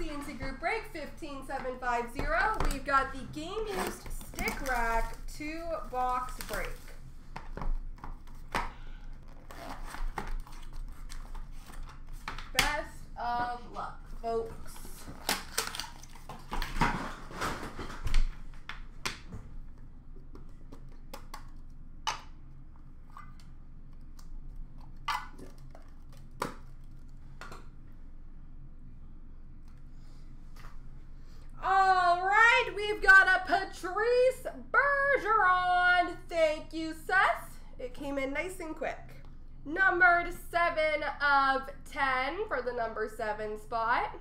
Moxie into group break 15750. We've got the game used stick rack 2-box break. Best of luck, folks. Patrice Bergeron. Thank you, Seth. It came in nice and quick. Numbered 7 of 10 for the number 7 spot.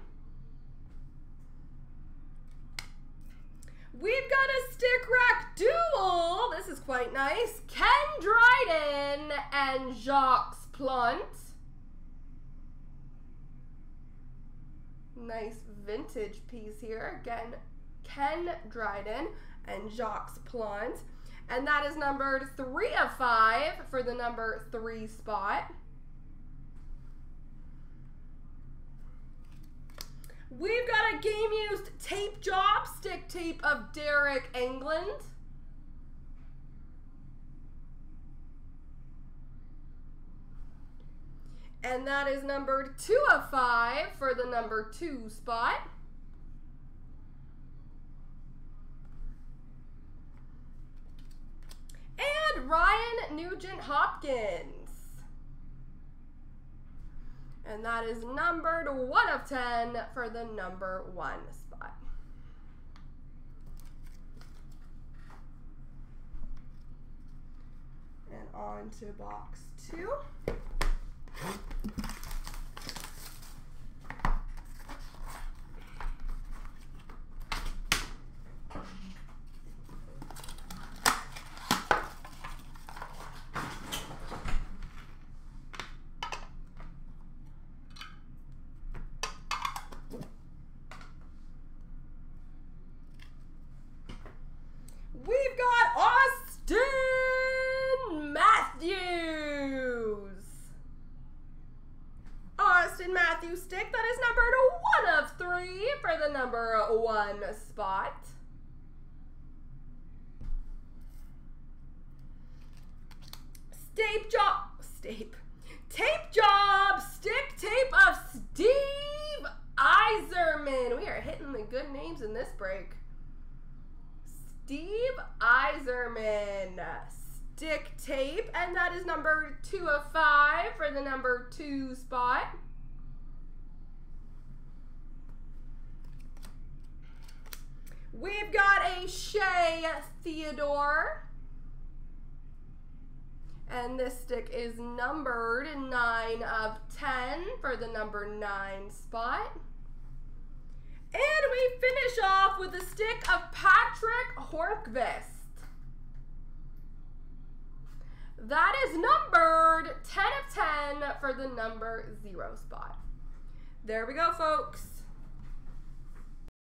We've got a stick rack duel. This is quite nice. Ken Dryden and Jacques Plante. Nice vintage piece here. Again, Ken Dryden and Jacques Plante, and that is numbered 3 of 5 for the number 3 spot. We've got a game used tape job, stick tape of Derek England. And that is numbered 2 of 5 for the number 2 spot. Ryan Nugent Hopkins. And that is numbered 1 of 10 for the number 1 spot. And on to box 2. Stick that is numbered 1 of 3 for the number 1 spot. Tape job, stick tape of Steve Eiserman. We are hitting the good names in this break. Steve Eiserman, stick tape, and that is number 2 of 5 for the number 2 spot. We've got a Shea Theodore, and this stick is numbered 9 of 10 for the number 9 spot. And we finish off with a stick of Patrick Horqvist. That is numbered 10 of 10 for the number 0 spot. There we go, folks.